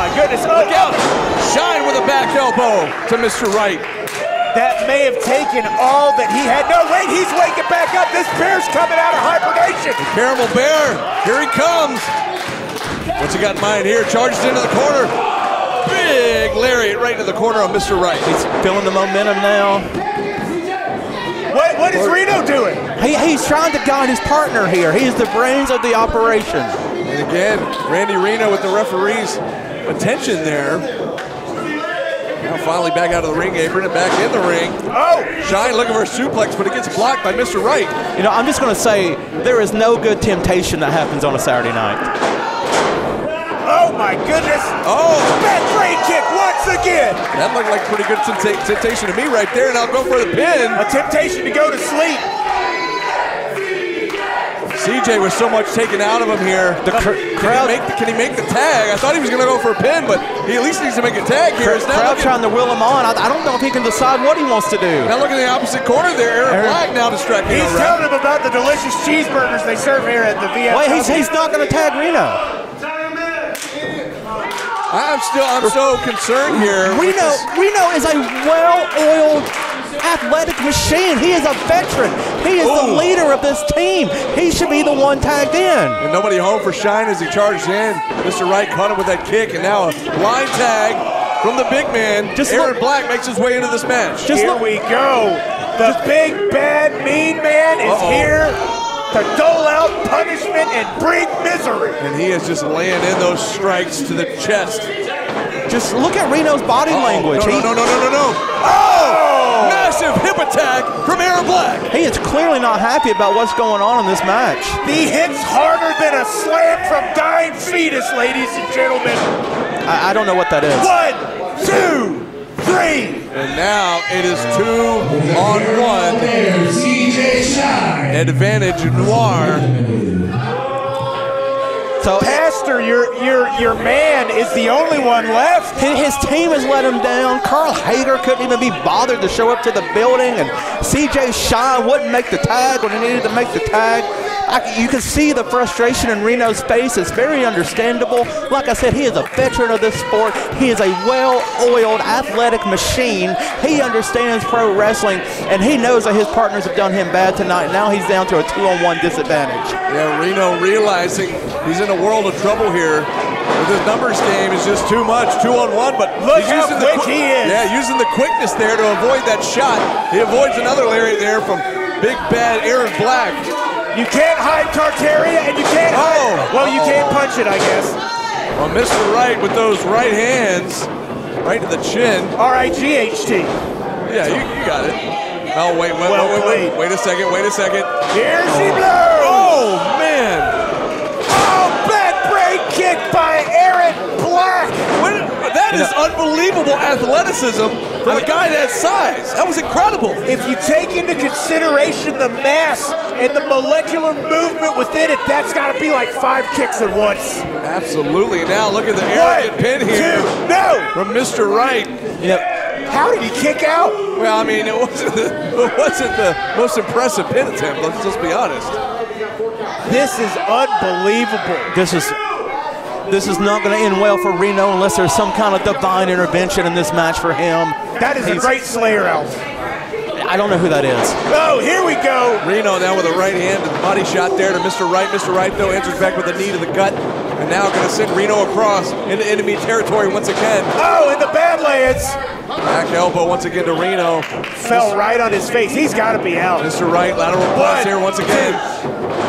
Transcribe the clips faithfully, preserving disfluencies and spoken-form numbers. my goodness. Oh, look out. Shine with a back elbow to Mister Wright. That may have taken all that he had. No, wait, he's waking back up. This bear's coming out of hibernation. The Caramel Bear, here he comes. What's he got in mind here? Charges into the corner. Big lariat right into the corner on Mister Wright. He's feeling the momentum now. What, what is Reno doing? He, he's trying to guide his partner here. He's the brains of the operation. And again, Randy Reno with the referee's attention there. Now finally back out of the ring apron and back in the ring. Oh! Shine looking for a suplex, but it gets blocked by Mister Wright. You know, I'm just going to say, there is no good temptation that happens on a Saturday night. Oh, my goodness. Oh! Bad brain kick once again. That looked like pretty good temptation to me right there, and I'll go for the pin. A temptation to go to sleep. C J was so much taken out of him here. The cr can crowd he make the, can he make the tag? I thought he was going to go for a pin, but he at least needs to make a tag here. The crowd looking, trying to will him on. I, I don't know if he can decide what he wants to do. Now look at the opposite corner there. Aaron, Aaron Black now distracting. He's telling him about the delicious cheeseburgers they serve here at the V F W. Wait, he's, he's not going to tag Reno. I'm still, I'm so concerned here. Reno, Reno is a well-oiled athletic machine. He is a veteran. He is Ooh. the leader of this team. He should be the one tagged in. And nobody home for Shine as he charged in. Mister Wright caught him with that kick, and now a blind tag from the big man. Just Aaron look. Black makes his way into this match. Just here look. we go. The Just big, bad, mean man is Uh-oh. here to dole out punishment and bring misery. And he is just laying in those strikes to the chest. Just look at Reno's body uh-oh. language. No, no, no, no, no, no, no. Oh! Massive hip attack from Aaron Black. He is clearly not happy about what's going on in this match. The hit's harder than a slam from dying fetus, ladies and gentlemen. I, I don't know what that is. One, two, three. And now it is two on one. Advantage Noir. So Pastor, your your your man is the only one left. His team has let him down. Carl Hager couldn't even be bothered to show up to the building, and C J Shine wouldn't make the tag when he needed to make the tag. I, you can see the frustration in Reno's face. It's very understandable. Like I said, he is a veteran of this sport. He is a well-oiled athletic machine. He understands pro wrestling, and he knows that his partners have done him bad tonight. Now he's down to a two-on-one disadvantage. Yeah, Reno realizing he's in a world of trouble here. With his numbers game is just too much, two-on-one, but look he's how using quick the qui he is. Yeah, using the quickness there to avoid that shot. He avoids another lariat there from big bad Aaron Black. You can't hide Tartaria, and you can't hide. Oh, well, you oh. can't punch it, I guess. Well, Mister Wright with those right hands, right to the chin. R I G H T. Yeah, you, you got it. Oh, wait, wait, well, wait, wait, wait, wait a second, wait a second. Here she blows! Oh, man. Oh, back break kick by Eric Black. When, that is yeah. unbelievable athleticism. For a guy that size, that was incredible. If you take into consideration the mass and the molecular movement within it, that's got to be like five kicks at once. Absolutely. Now look at the arrogant pin here. Two, no. From Mister Wright. Yep. How did he kick out? Well, I mean, it wasn't the, it wasn't the most impressive pin attempt. Let's just be honest. This is unbelievable. This is. This is not going to end well for Reno unless there's some kind of divine intervention in this match for him. That is He's, a great Slayer elf. I don't know who that is. Oh, here we go. Reno now with a right hand and body shot there to Mister Wright. Mister Wright, though, answers back with a knee to the gut. And now going to send Reno across into enemy territory once again. Oh, in the Badlands. Back elbow once again to Reno. Fell right on his face. He's got to be out. Mister Wright, lateral blocks here once again.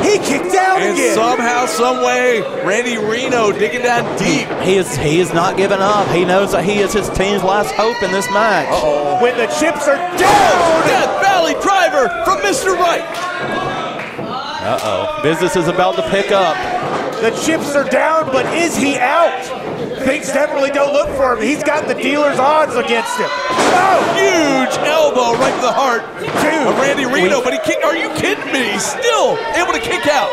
He kicked out and again. And somehow, some way, Randy Reno digging down deep. He is he is not giving up. He knows that he is his team's last hope in this match. Uh-oh. When the chips are down. Oh, Death Valley driver from Mister Wright. Uh-oh. Business is about to pick up. The chips are down, but is he out? Things definitely don't look for him. He's got the dealer's odds against him. Oh, huge elbow right to the heart Dude. of Randy Reno, we, but he kicked. Are you kidding me? He's still able to kick out.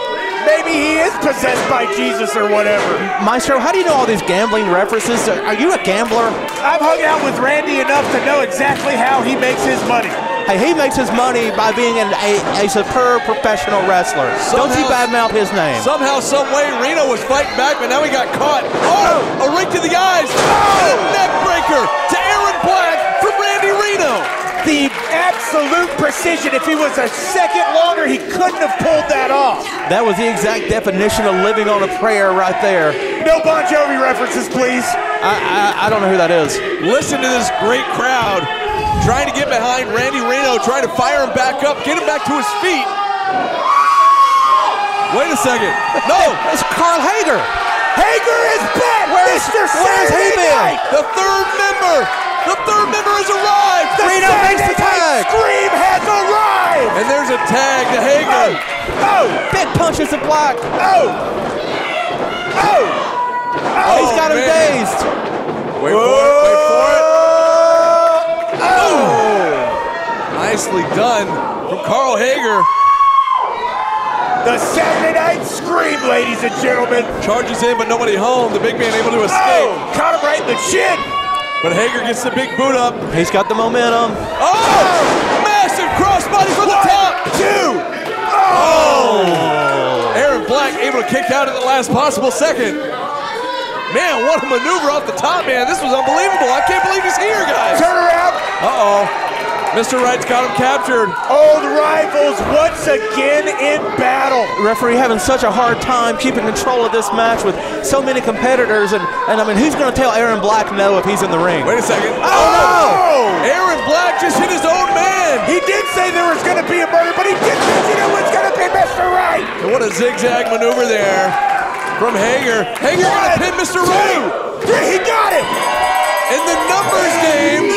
Maybe he is possessed by Jesus or whatever. Maestro, how do you know all these gambling references? Are you a gambler? I've hung out with Randy enough to know exactly how he makes his money. He makes his money by being an, a, a superb professional wrestler. Somehow, don't you badmouth his name. Somehow, some way, Reno was fighting back, but now he got caught. Oh, a ring to the eyes. Oh, a neck breaker to Aaron Black from Randy Reno. The absolute precision. If he was a second longer, he couldn't have pulled that off. That was the exact definition of living on a prayer right there. No Bon Jovi references, please. I, I, I don't know who that is. Listen to this great crowd trying to get behind Randy Reno, trying to fire him back up, get him back to his feet. Wait a second. No, it's Carl Hager. Hager is back. Where's Mister Saturday Night? The third member. The third member has arrived. The Reno makes the tag. Scream has arrived. And there's a tag to Hager. Oh, oh. Big punches to Black. Oh, oh, oh. Oh, he's got him man. dazed. Wait Whoa. for it. Wait for it. Nicely done from Carl Hager. The Saturday Night Scream, ladies and gentlemen. Charges in, but nobody home. The big man able to escape. Oh, caught him right in the chin. But Hager gets the big boot up. He's got the momentum. Oh! Oh. Massive crossbody from the top. Two. Oh. Oh! Aaron Black able to kick out at the last possible second. Man, what a maneuver off the top, man. This was unbelievable. I can't believe he's here, guys. Turn around. Uh-oh. Mister Wright's got him captured. Old rivals once again in battle. Referee having such a hard time keeping control of this match with so many competitors. And, and I mean, who's going to tell Aaron Black no if he's in the ring? Wait a second. Oh, oh no! Aaron Black just hit his own man. He did say there was going to be a murder, but he didn't mention it was going to be Mister Wright. And what a zigzag maneuver there from Hager. Hager going to pin Mister Wright. He got it. In the numbers game.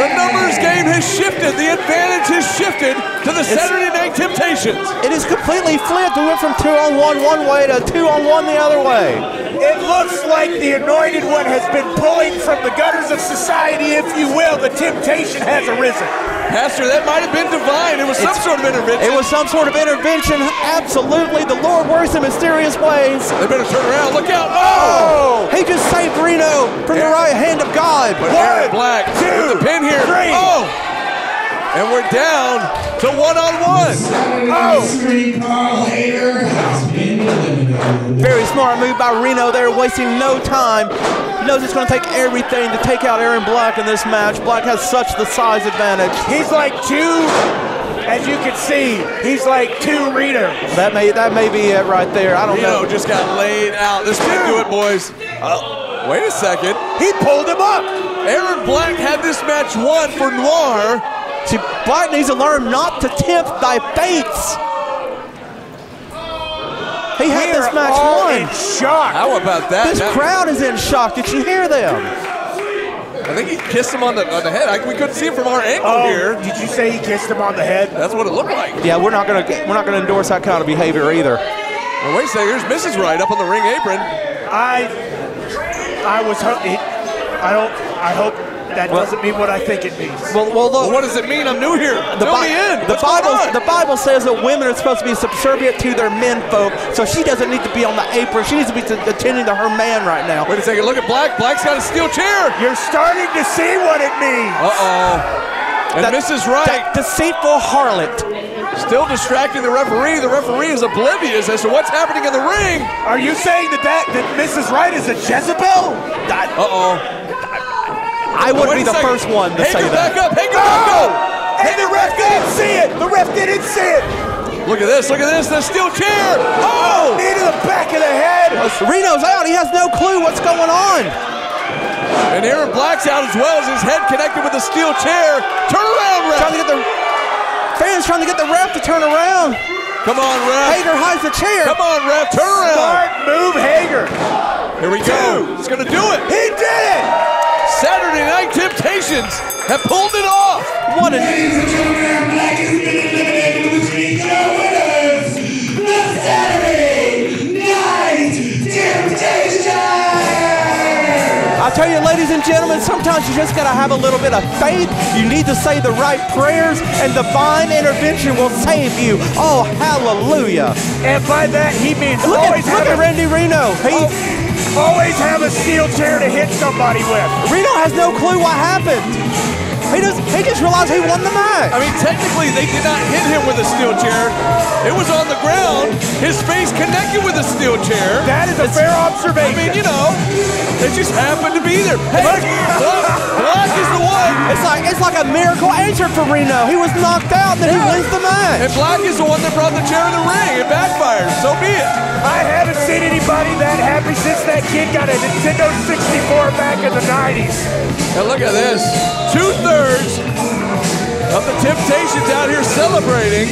The numbers game has shifted. The advantage has shifted to the Saturday Night Temptations. It is completely flipped. We went from two on one one way to two on one the other way. It looks like the Anointed One has been pulling from the gutters of society, if you will. The temptation has arisen. Pastor, that might have been divine. It was some it's, sort of intervention. It was some sort of intervention. Absolutely. The Lord works in mysterious ways. They better turn around. Look out. Oh! He just saved Reno from Aaron. the right hand of God. But one, Aaron Black two, with the pin here. Three. Oh! And we're down to one-on-one. Oh! Very smart move by Reno there, wasting no time. He knows it's going to take everything to take out Aaron Black in this match. Black has such the size advantage. He's like two, as you can see, he's like two Reno. That may that may be it right there. I don't Reno know. Reno just got laid out. This might do it, boys. Uh, wait a second. He pulled him up. Aaron Black had this match won for Noir. See, Black needs to learn not to tempt thy fates. He had we this match all won. In shock. How about that? This now, crowd is in shock. Did you hear them? I think he kissed him on the on the head. I, we couldn't see it from our angle oh, here. Did you say he kissed him on the head? That's what it looked like. Yeah, we're not gonna we're not gonna endorse that kind of behavior either. Well, wait a second. Here's Missus Wright up on the ring apron. I I was hoping. I don't. I hope. That well, doesn't mean what I think it means. Well, well, look, well what does it mean? I'm new here. The, Bi in. The, Bible, the Bible says that women are supposed to be subservient to their men folk, so she doesn't need to be on the apron. She needs to be to attending to her man right now. Wait a second. Look at Black. Black's got a steel chair. You're starting to see what it means. Uh-oh. And that, Missus Wright. That deceitful harlot. Still distracting the referee. The referee is oblivious as to what's happening in the ring. Are you saying that, that, that Missus Wright is a Jezebel? Uh-oh. I would be the second. first one to Hager say that. Hager back up, Hager oh! back up! And the ref didn't see it! The ref didn't see it! Look at this, look at this, the steel chair! Oh! Knee to the back of the head! Reno's out, he has no clue what's going on! And Aaron Black's out as well as his head connected with the steel chair. Turn around, ref! Trying to get the, fans trying to get the ref to turn around. Come on, ref! Hager hides the chair! Come on, ref, turn around! Smart move, Hager! Here we Two. go, he's gonna do it! He did it! Saturday Night Temptations have pulled it off. What an Ladies and gentlemen, Aaron Black has been eliminated, which means our winners, the Saturday Night Temptations. I tell you, ladies and gentlemen, sometimes you just gotta have a little bit of faith. You need to say the right prayers, and divine intervention will save you. Oh, hallelujah! And by that he means look always. At, look at Randy Reno. He, oh. always have a steel chair to hit somebody with. Reno has no clue what happened. He just, he just realized he won the match. I mean, technically, they did not hit him with a steel chair. It was on the ground. His face connected with a steel chair. That is a it's, fair observation. I mean, you know, it just happened to be there. Hey, look, look, Black is the one. It's like, it's like a miracle answer for Reno. He was knocked out, then yeah. he wins the match. And Black is the one that brought the chair in the ring. It backfired. So be it. I haven't seen anybody that happy since that kid got a Nintendo sixty-four back in the nineties. And look at this. Two-thirds of the Temptations out here celebrating.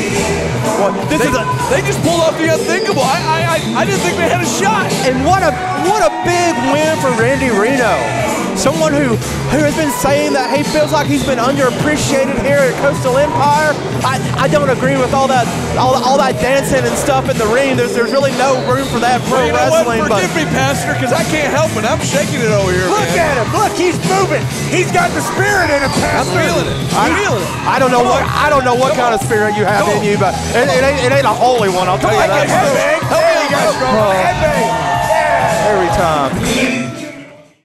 Well, this they, is a, they just pulled off the unthinkable. I, I I I didn't think they had a shot. And what a what a big win for Randy Reno. Someone who, who has been saying that he feels like he's been underappreciated here at Coastal Empire. I, I don't agree with all that all, all that dancing and stuff in the ring. There's there's really no room for that pro well, you know wrestling. What? Forgive but, me, Pastor, because I can't help it. I'm shaking it over here. Look man. at him. Look, he's moving. He's got the spirit in him, Pastor. I'm feeling it. I'm feeling it. I don't know Come what on. I don't know what Come kind on. of spirit you have Come in you, but it, it, ain't, it ain't a holy one. I'll tell Come you that. Headbang. There you go. Headbang. Every time.